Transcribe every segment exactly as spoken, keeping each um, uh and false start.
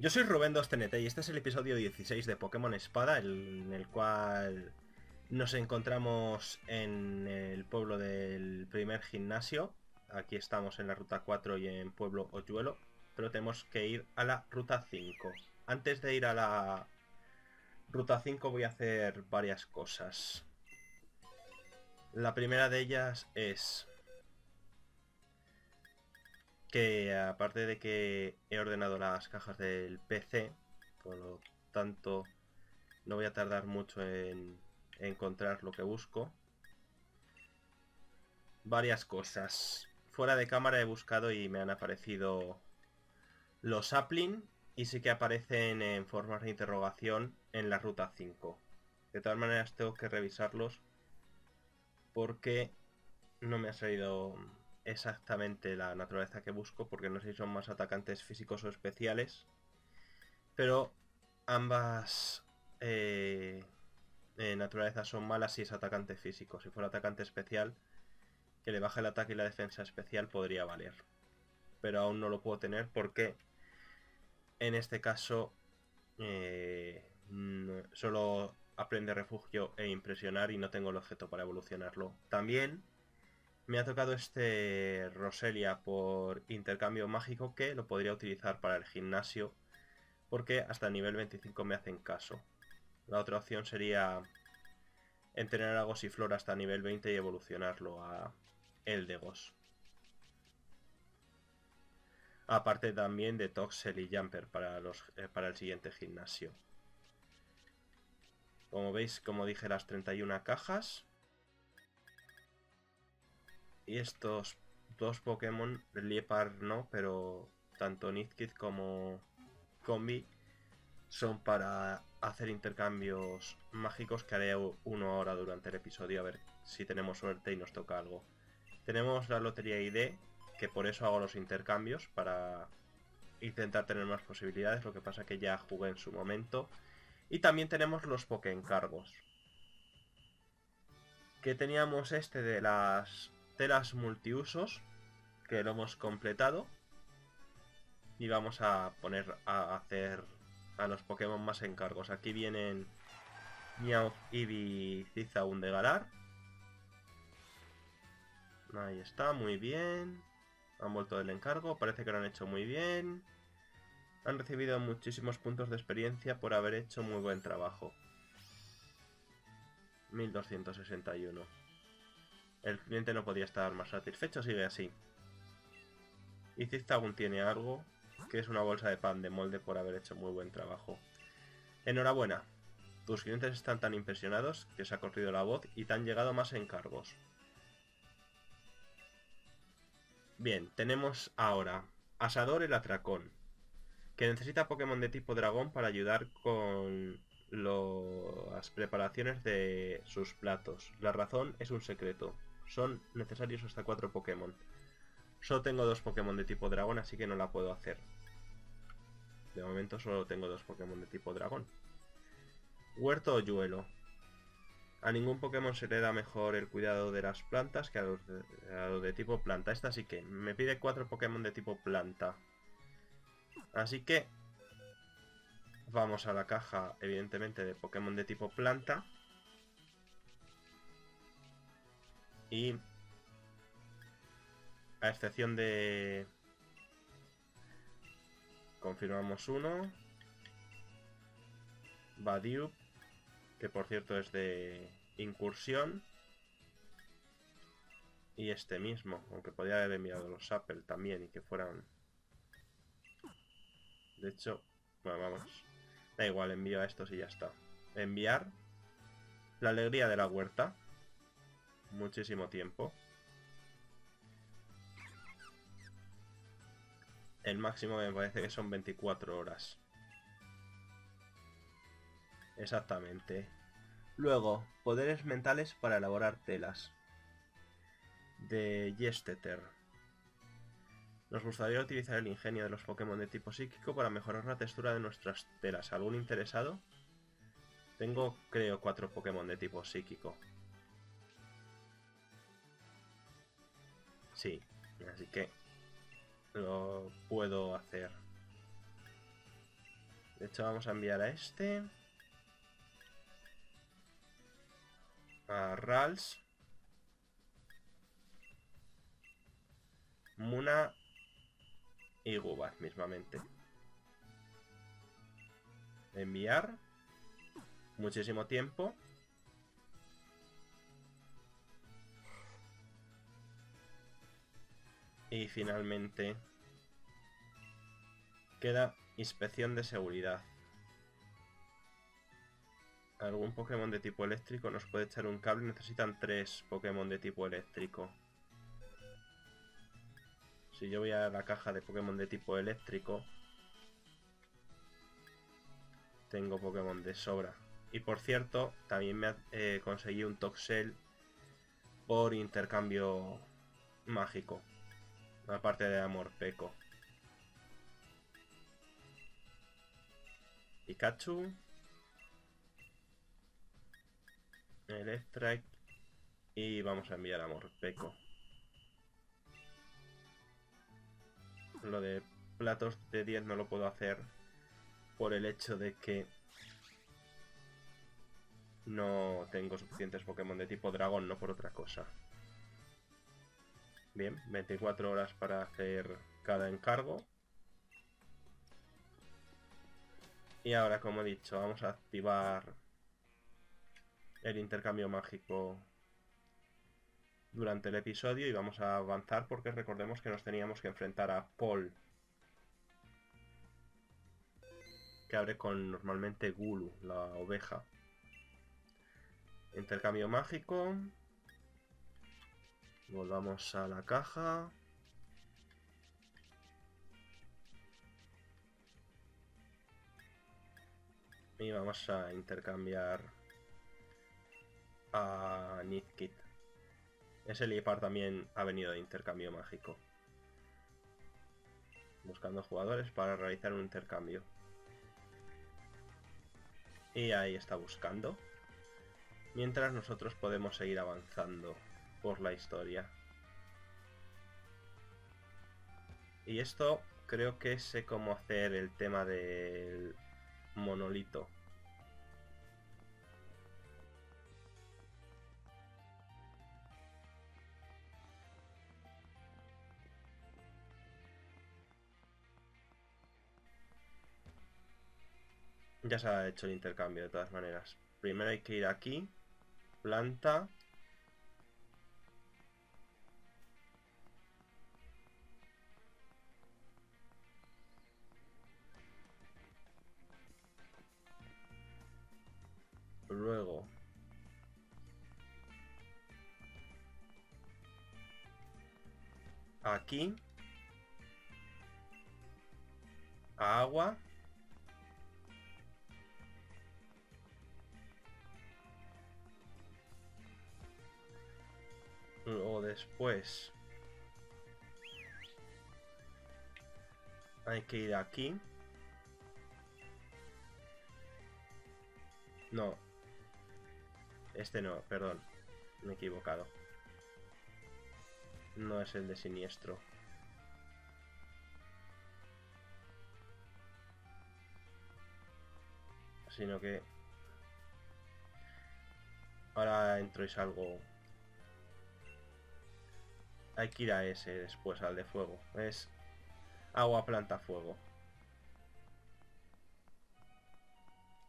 Yo soy Rubén Dos T N T y este es el episodio dieciséis de Pokémon Espada, el, en el cual nos encontramos en el pueblo del primer gimnasio. Aquí estamos en la Ruta cuatro y en Pueblo Olluelo, pero tenemos que ir a la Ruta cinco. Antes de ir a la Ruta cinco voy a hacer varias cosas. La primera de ellas es que, aparte de que he ordenado las cajas del P C, por lo tanto no voy a tardar mucho en encontrar lo que busco. Varias cosas. Fuera de cámara he buscado y me han aparecido los Applin, y sí que aparecen en formas de interrogación en la Ruta cinco. De todas maneras tengo que revisarlos porque no me ha salido exactamente la naturaleza que busco, porque no sé si son más atacantes físicos o especiales, pero ambas eh, eh, naturalezas son malas si es atacante físico. Si fuera atacante especial, que le baje el ataque y la defensa especial, podría valer, pero aún no lo puedo tener porque en este caso eh, solo aprende refugio e impresionar y no tengo el objeto para evolucionarlo. También me ha tocado este Roselia por intercambio mágico, que lo podría utilizar para el gimnasio, porque hasta el nivel veinticinco me hacen caso. La otra opción sería entrenar a Gossifleur hasta el nivel veinte y evolucionarlo a Eldegoss. Aparte también de Toxel y Yamper para, los, eh, para el siguiente gimnasio. Como veis, como dije, las treinta y una cajas. Y estos dos Pokémon, Liepard no, pero tanto Nickit como Combi son para hacer intercambios mágicos, que haré uno ahora durante el episodio, a ver si tenemos suerte y nos toca algo. Tenemos la Lotería I D, que por eso hago los intercambios, para intentar tener más posibilidades, lo que pasa que ya jugué en su momento. Y también tenemos los Poké Encargos, que teníamos este de las telas multiusos, que lo hemos completado, y vamos a poner a hacer a los Pokémon más encargos. Aquí vienen Meow, Eevee, Zigzagoon de Galar. Ahí está, muy bien. Han vuelto del encargo, parece que lo han hecho muy bien. Han recibido muchísimos puntos de experiencia por haber hecho muy buen trabajo. mil doscientos sesenta y uno. El cliente no podía estar más satisfecho, sigue así. Y Ziftagón tiene algo, que es una bolsa de pan de molde por haber hecho muy buen trabajo. Enhorabuena. Tus clientes están tan impresionados que se ha corrido la voz y te han llegado más encargos. Bien, tenemos ahora Asador el Atracón, que necesita Pokémon de tipo dragón para ayudar con lo... las preparaciones de sus platos. La razón es un secreto. Son necesarios hasta cuatro Pokémon. Solo tengo dos Pokémon de tipo dragón, así que no la puedo hacer. De momento solo tengo dos Pokémon de tipo dragón. Huerto Olluelo. A ningún Pokémon se le da mejor el cuidado de las plantas que a los de, a los de tipo planta. Esta sí que me pide cuatro Pokémon de tipo planta. Así que vamos a la caja, evidentemente, de Pokémon de tipo planta. Y a excepción de... confirmamos uno. Badiou, que por cierto es de incursión. Y este mismo, aunque podría haber enviado los Apple también y que fueran... De hecho, bueno, vamos. Da igual, envío a estos y ya está. Enviar. La alegría de la huerta. Muchísimo tiempo. El máximo me parece que son veinticuatro horas. Exactamente. Luego, poderes mentales para elaborar telas. De Yesteter. Nos gustaría utilizar el ingenio de los Pokémon de tipo psíquico para mejorar la textura de nuestras telas. ¿Algún interesado? Tengo, creo, cuatro Pokémon de tipo psíquico. Sí, así que lo puedo hacer. De hecho, vamos a enviar a este. A Rals. Muna y Gubat mismamente. Enviar. Muchísimo tiempo. Y finalmente queda inspección de seguridad. Algún Pokémon de tipo eléctrico nos puede echar un cable. Necesitan tres Pokémon de tipo eléctrico. Si yo voy a la caja de Pokémon de tipo eléctrico, tengo Pokémon de sobra. Y por cierto, también me eh, conseguí un Toxel por intercambio mágico. Aparte de Morpeko. Pikachu. Electric. Y vamos a enviar a Morpeko. Lo de platos de diez no lo puedo hacer por el hecho de que no tengo suficientes Pokémon de tipo dragón, no por otra cosa. Bien, veinticuatro horas para hacer cada encargo. Y ahora, como he dicho, vamos a activar el intercambio mágico durante el episodio y vamos a avanzar porque recordemos que nos teníamos que enfrentar a Paul, que abre con normalmente Gulu, la oveja. Intercambio mágico. Volvamos a la caja. Y vamos a intercambiar a Nickit. Ese Liepard también ha venido de intercambio mágico. Buscando jugadores para realizar un intercambio. Y ahí está buscando. Mientras nosotros podemos seguir avanzando por la historia. Y esto creo que sé cómo hacer el tema del monolito. Ya se ha hecho el intercambio de todas maneras. Primero hay que ir aquí. Planta. Luego aquí a agua o después hay que ir aquí. No. Este no, perdón, me he equivocado. No es el de siniestro. Sino que... ahora entro y salgo. Hay que ir a ese después, al de fuego. Es agua, planta, fuego.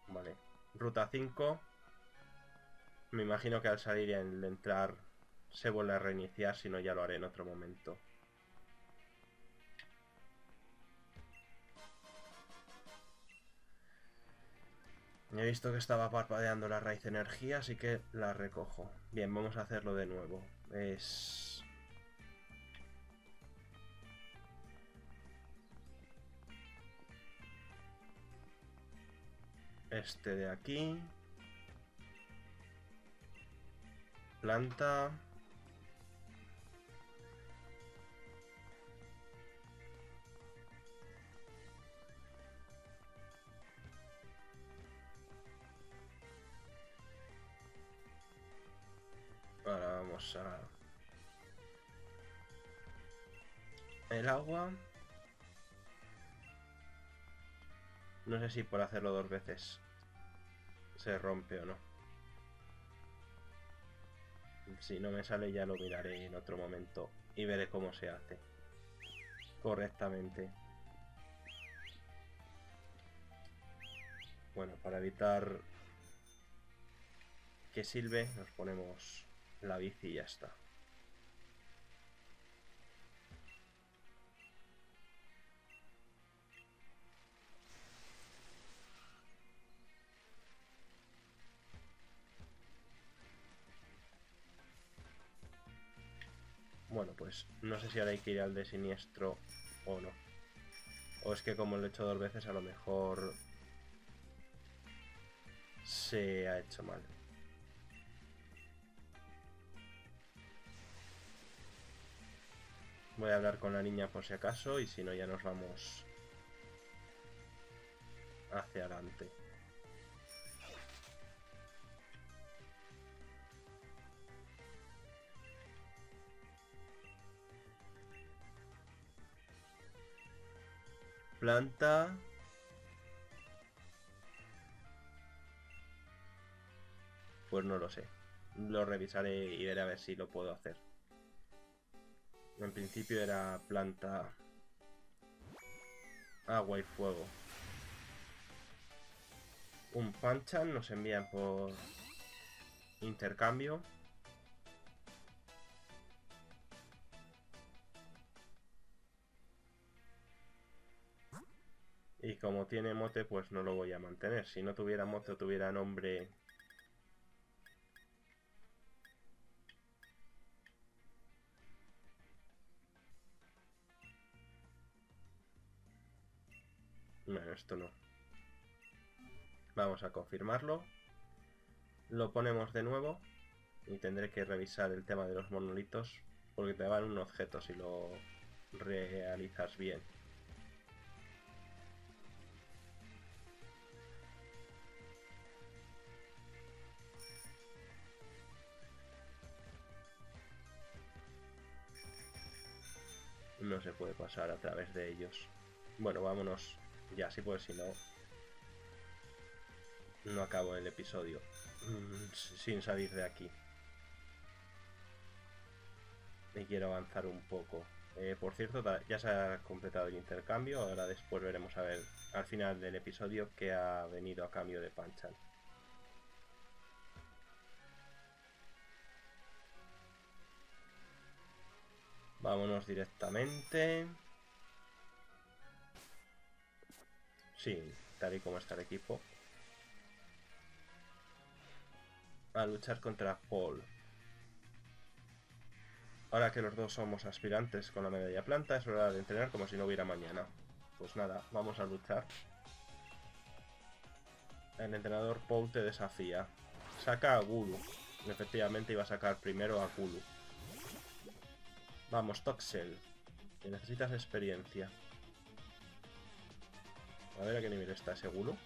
Vale, ruta cinco. Me imagino que al salir y al entrar se vuelve a reiniciar, si no ya lo haré en otro momento. He visto que estaba parpadeando la raíz de energía, así que la recojo. Bien, vamos a hacerlo de nuevo. Es... este de aquí... planta. Ahora vamos a... el agua. No sé si por hacerlo dos veces se rompe o no. Si no me sale ya lo miraré en otro momento y veré cómo se hace correctamente. Bueno, para evitar que silbe nos ponemos la bici y ya está. Bueno, pues no sé si ahora hay que ir al de siniestro o no. O es que como lo he hecho dos veces a lo mejor se ha hecho mal. Voy a hablar con la niña por si acaso y si no ya nos vamos hacia adelante. Planta. Pues no lo sé. Lo revisaré y veré a ver si lo puedo hacer. En principio era planta, agua y fuego. Un Panchan nos envían por intercambio. Y como tiene mote, pues no lo voy a mantener. Si no tuviera mote o tuviera nombre... Bueno, esto no. Vamos a confirmarlo. Lo ponemos de nuevo. Y tendré que revisar el tema de los monolitos, porque te van un objeto si lo realizas bien. No se puede pasar a través de ellos. Bueno, vámonos ya, así pues, si no, no acabo el episodio sin salir de aquí. Y quiero avanzar un poco. Eh, por cierto, ya se ha completado el intercambio. Ahora después veremos a ver al final del episodio qué ha venido a cambio de Panchan. Vámonos directamente. Sí, tal y como está el equipo. A luchar contra Paul. Ahora que los dos somos aspirantes con la medalla planta, es hora de entrenar como si no hubiera mañana. Pues nada, vamos a luchar. El entrenador Paul te desafía. Saca a Gulu. Efectivamente iba a sacar primero a Gulu. Vamos, Toxel, que necesitas experiencia. A ver a qué nivel está ese Gulu.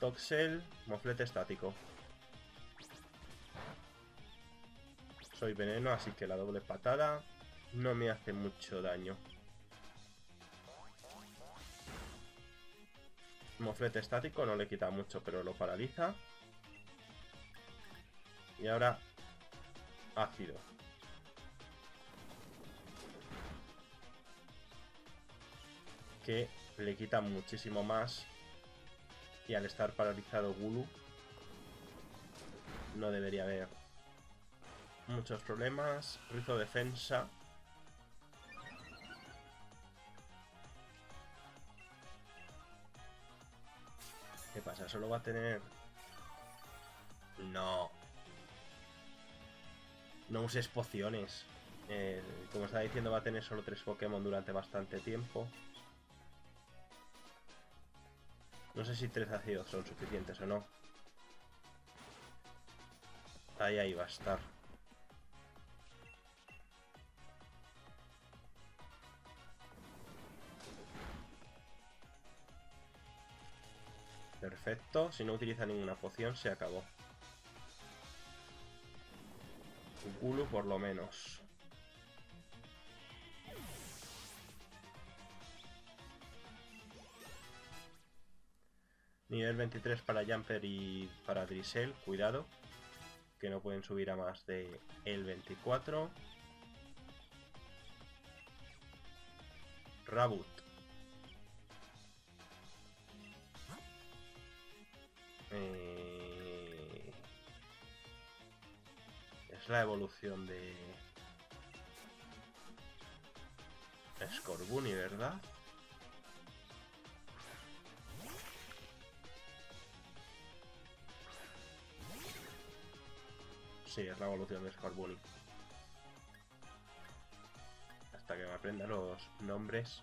Toxel, moflete estático. Soy veneno, así que la doble patada no me hace mucho daño. Moflete estático no le quita mucho, pero lo paraliza. Y ahora, ácido. Que le quita muchísimo más. Y al estar paralizado Gulu no debería haber muchos problemas. Rizo defensa. ¿Qué pasa? Solo va a tener... No. No uses pociones. Eh, como estaba diciendo, va a tener solo tres Pokémon durante bastante tiempo. No sé si tres ácidos son suficientes o no. Ahí, ahí va a estar. Perfecto. Si no utiliza ninguna poción, se acabó. Un Gulu por lo menos. Nivel veintitrés para Yamper y para Drizzle, cuidado, que no pueden subir a más de el veinticuatro. Rabut. Eh... Es la evolución de Scorbunny, ¿verdad? Sí, es la evolución de Scorbunny. Hasta que me aprenda los nombres.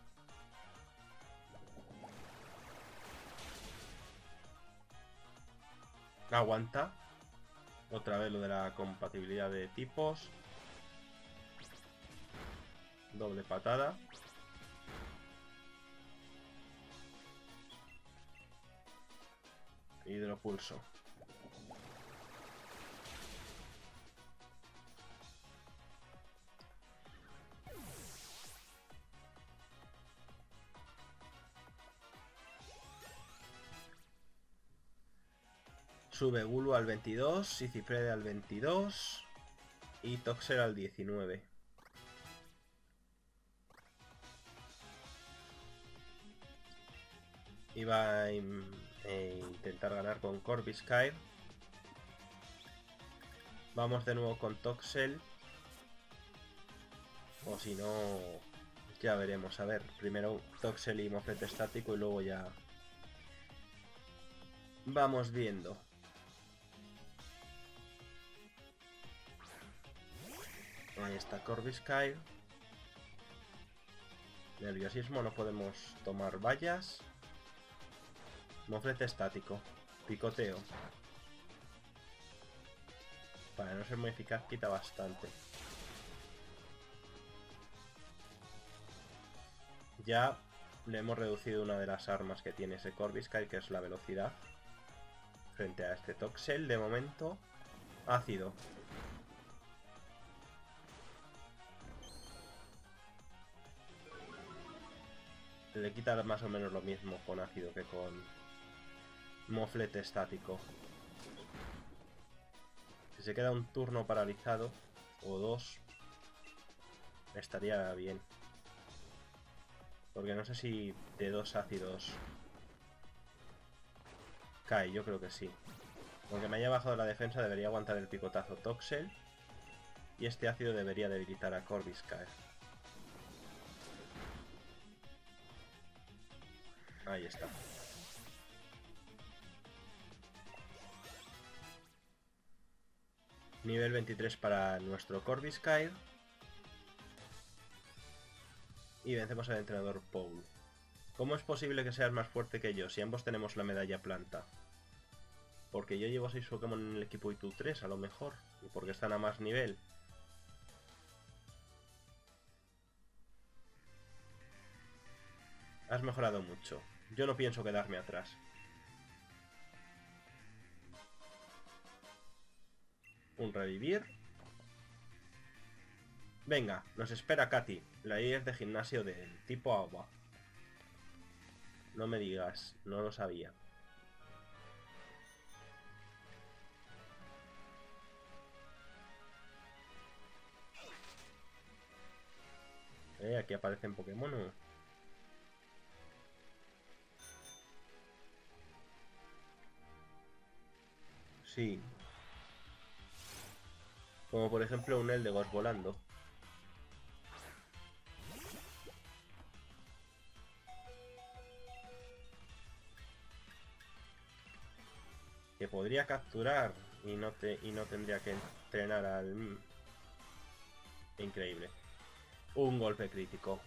Aguanta. Otra vez lo de la compatibilidad de tipos. Doble patada. Hidropulso. Sube Gulu al veintidós, Cicifred al veintidós y Toxel al diecinueve. Iba a intentar ganar con Corbisky. Vamos de nuevo con Toxel. O si no, ya veremos. A ver, primero Toxel y moflete estático y luego ya vamos viendo. Ahí está Corbisky. Nerviosismo, no podemos tomar vallas. Moflete estático. Picoteo. Para no ser muy eficaz, quita bastante. Ya le hemos reducido una de las armas que tiene ese Corbisky, que es la velocidad. Frente a este Toxel, de momento, ácido. Le quita más o menos lo mismo con ácido que con moflete estático. Si se queda un turno paralizado, o dos, estaría bien. Porque no sé si de dos ácidos cae, yo creo que sí. Aunque me haya bajado la defensa, debería aguantar el picotazo Toxel. Y este ácido debería debilitar a Corbisky. Ahí está. Nivel veintitrés para nuestro Corbisky. Y vencemos al entrenador Paul. ¿Cómo es posible que seas más fuerte que yo si ambos tenemos la medalla planta? Porque yo llevo seis Pokémon en el equipo y tú tres, a lo mejor. Y porque están a más nivel. Has mejorado mucho. Yo no pienso quedarme atrás. Un revivir. Venga, nos espera Katy. La I es de gimnasio del tipo agua. No me digas, no lo sabía. Eh, aquí aparecen Pokémon, ¿o? Sí. Como por ejemplo un Eldegoss volando. Que podría capturar y no, te, y no tendría que entrenar al... Increíble. Un golpe crítico.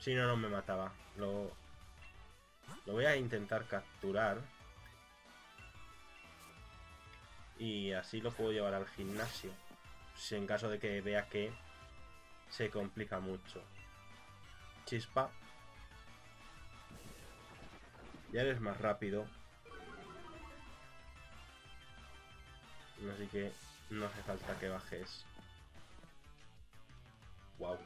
Si no, no me mataba. Lo, lo voy a intentar capturar. Y así lo puedo llevar al gimnasio, si en caso de que vea que se complica mucho. Chispa. Ya eres más rápido. Así que no hace falta que bajes. Wow.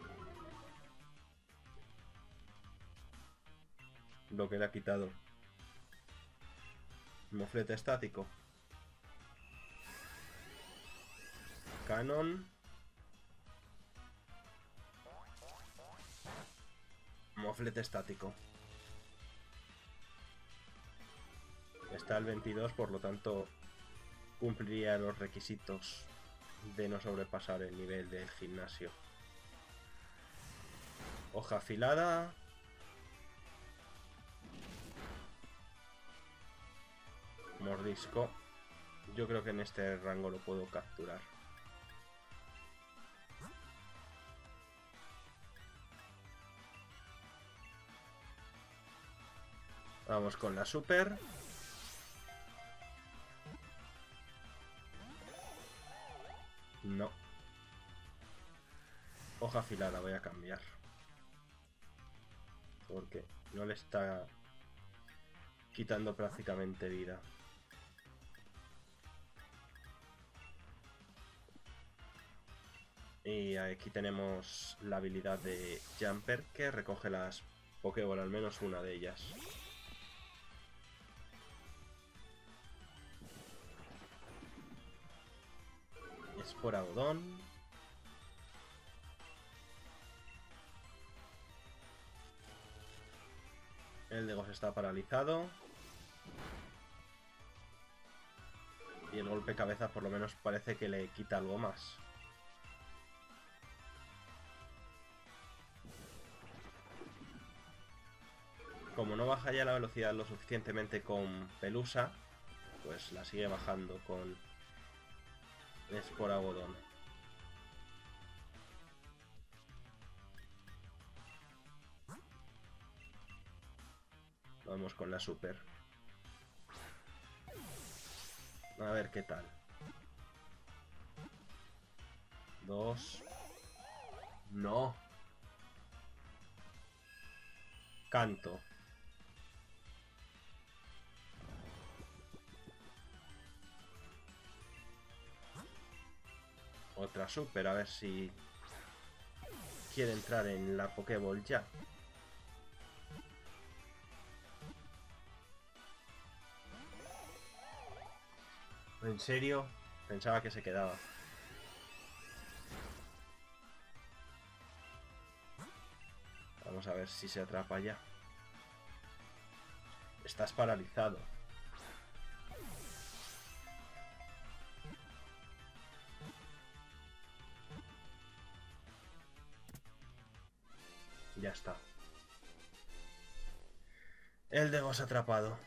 lo que le ha quitado. Moflete estático. Canon. Moflete estático. Está al veintidós, por lo tanto cumpliría los requisitos de no sobrepasar el nivel del gimnasio. Hoja afilada. Mordisco. Yo creo que en este rango lo puedo capturar. Vamos con la super. No. Hoja afilada voy a cambiar. Porque no le está quitando prácticamente vida. Y aquí tenemos la habilidad de Yamper, que recoge las Pokéball, al menos una de ellas. Es por algodón. Eldegoss está paralizado. Y el golpe cabeza por lo menos parece que le quita algo más. Como no baja ya la velocidad lo suficientemente con Pelusa, pues la sigue bajando con Scorbunny. Vamos con la super. A ver qué tal. Dos. No. Canto. Otra super, a ver si quiere entrar en la Pokéball ya. ¿En serio? Pensaba que se quedaba. Vamos a ver si se atrapa ya. Estás paralizado. Ya está. Eldegoss atrapado.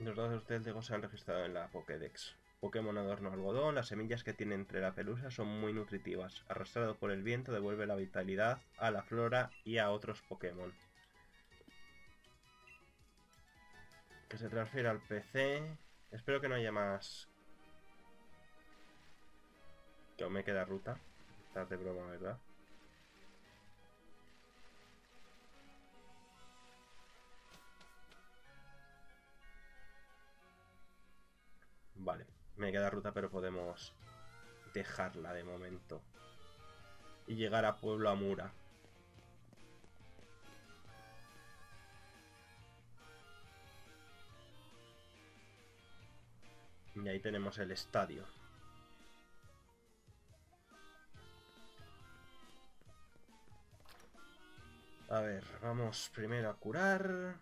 Los datos de Eldegoss se han registrado en la Pokédex. Pokémon adorno algodón. Las semillas que tiene entre la pelusa son muy nutritivas. Arrastrado por el viento devuelve la vitalidad a la flora y a otros Pokémon. Que se transfiera al P C. Espero que no haya más. Que aún me queda ruta. Estás de broma, ¿verdad? Vale, me queda ruta, pero podemos dejarla de momento. Y llegar a Pueblo Amura. Y ahí tenemos el estadio. A ver, vamos primero a curar.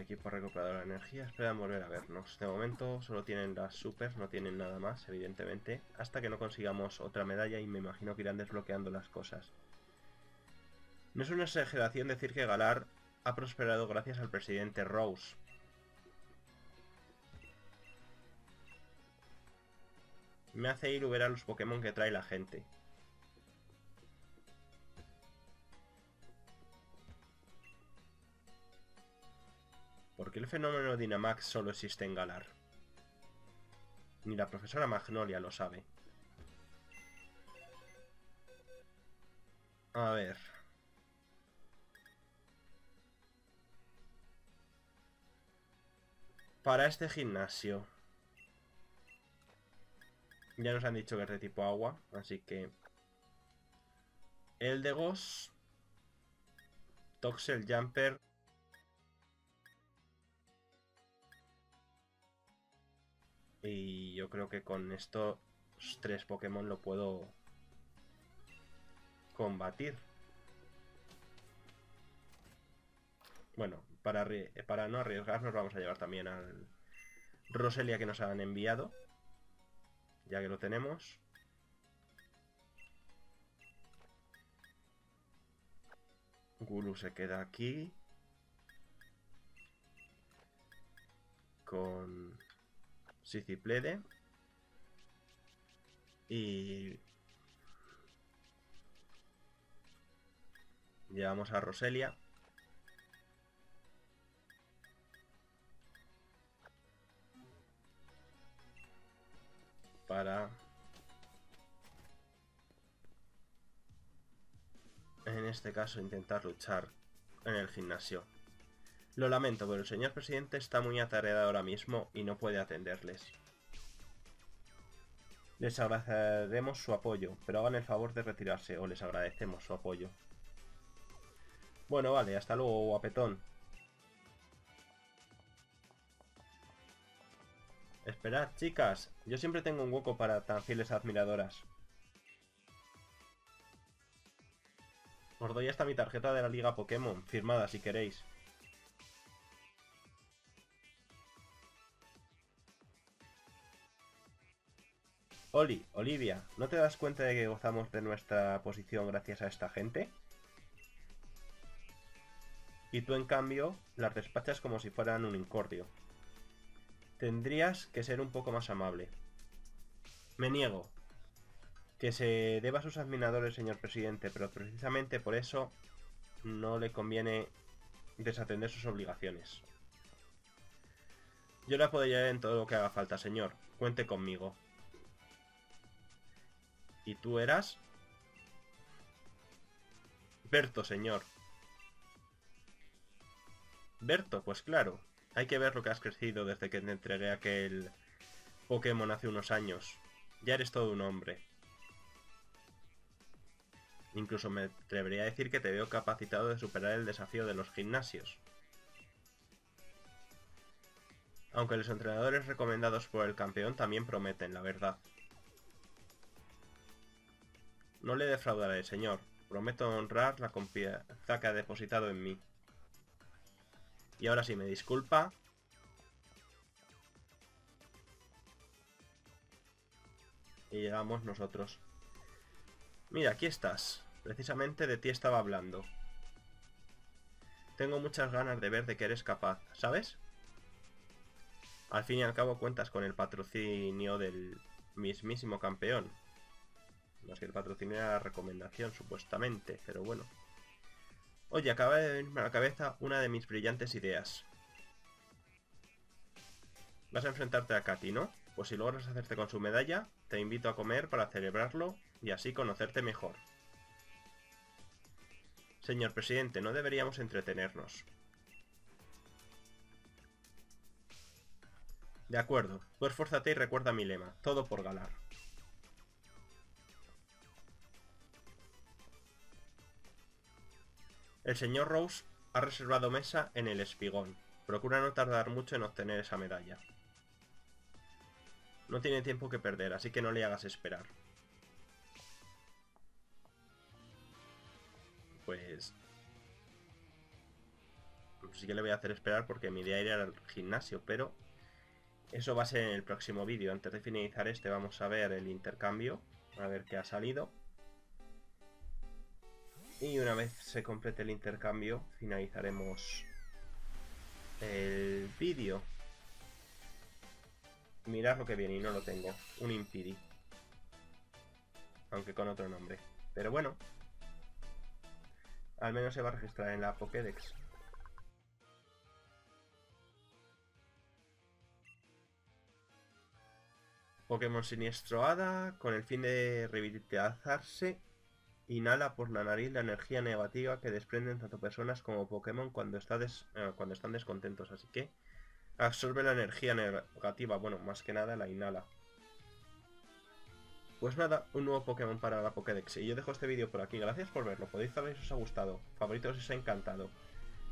Equipo recuperador de energía, esperan volver a vernos. De momento solo tienen las supers, no tienen nada más, evidentemente, hasta que no consigamos otra medalla, y me imagino que irán desbloqueando las cosas. No es una exageración decir que Galar ha prosperado gracias al presidente Rose. Me hace ir a ver a los Pokémon que trae la gente. ¿Por qué el fenómeno Dynamax solo existe en Galar? Ni la profesora Magnolia lo sabe. A ver. Para este gimnasio. Ya nos han dicho que es de tipo agua, así que... Eldegoss. Toxel, Yamper. Y yo creo que con estos tres Pokémon lo puedo combatir. Bueno, para, para no arriesgarnos vamos a llevar también al Roselia que nos han enviado. Ya que lo tenemos. Gulu se queda aquí. Con... Siciplede. Y... llevamos a Roselia. Para... en este caso intentar luchar en el gimnasio. Lo lamento, pero el señor presidente está muy atareado ahora mismo y no puede atenderles. Les agradeceremos su apoyo, pero hagan el favor de retirarse o les agradecemos su apoyo. Bueno, vale, hasta luego, guapetón. Esperad, chicas, yo siempre tengo un hueco para tan fieles admiradoras. Os doy hasta mi tarjeta de la Liga Pokémon, firmada si queréis. Oli, Olivia, ¿no te das cuenta de que gozamos de nuestra posición gracias a esta gente? Y tú, en cambio, las despachas como si fueran un incordio. Tendrías que ser un poco más amable. Me niego. Que se deba a sus admiradores, señor presidente, pero precisamente por eso no le conviene desatender sus obligaciones. Yo la apoyaré en todo lo que haga falta, señor. Cuente conmigo. ¿Y tú eras? Berto, señor. Berto, pues claro. Hay que ver lo que has crecido desde que te entregué aquel Pokémon hace unos años. Ya eres todo un hombre. Incluso me atrevería a decir que te veo capacitado de superar el desafío de los gimnasios. Aunque los entrenadores recomendados por el campeón también prometen, la verdad. No le defraudaré, señor. Prometo honrar la confianza que ha depositado en mí. Y ahora sí, me disculpa. Y llegamos nosotros. Mira, aquí estás. Precisamente de ti estaba hablando. Tengo muchas ganas de ver de qué eres capaz, ¿sabes? Al fin y al cabo cuentas con el patrocinio del mismísimo campeón. Más que el patrocinio era la recomendación, supuestamente, pero bueno. Oye, acaba de venirme a la cabeza una de mis brillantes ideas. Vas a enfrentarte a Katy, ¿no? Pues si logras hacerte con su medalla, te invito a comer para celebrarlo y así conocerte mejor. Señor presidente, no deberíamos entretenernos. De acuerdo, tú esfuérzate y recuerda mi lema, todo por Galar. El señor Rose ha reservado mesa en el espigón. Procura no tardar mucho en obtener esa medalla. No tiene tiempo que perder, así que no le hagas esperar. Pues... sí que le voy a hacer esperar porque mi idea era ir al gimnasio, pero... eso va a ser en el próximo vídeo. Antes de finalizar este vamos a ver el intercambio. A ver qué ha salido. Y una vez se complete el intercambio, finalizaremos el vídeo. Mirad lo que viene y no lo tengo. Un Impidi. Aunque con otro nombre. Pero bueno. Al menos se va a registrar en la Pokédex. Pokémon Siniestro Hada, con el fin de revitalizarse, inhala por la nariz la energía negativa que desprenden tanto personas como Pokémon cuando, está des, eh, cuando están descontentos, así que absorbe la energía negativa, bueno, más que nada la inhala. Pues nada, un nuevo Pokémon para la Pokédex, y yo dejo este vídeo por aquí, gracias por verlo, podéis saber si os ha gustado, favoritos si os ha encantado.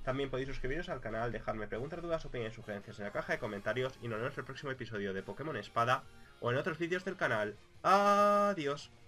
También podéis suscribiros al canal, dejarme preguntas, dudas, opiniones y sugerencias en la caja de comentarios y nos vemos en el próximo episodio de Pokémon Espada o en otros vídeos del canal. Adiós.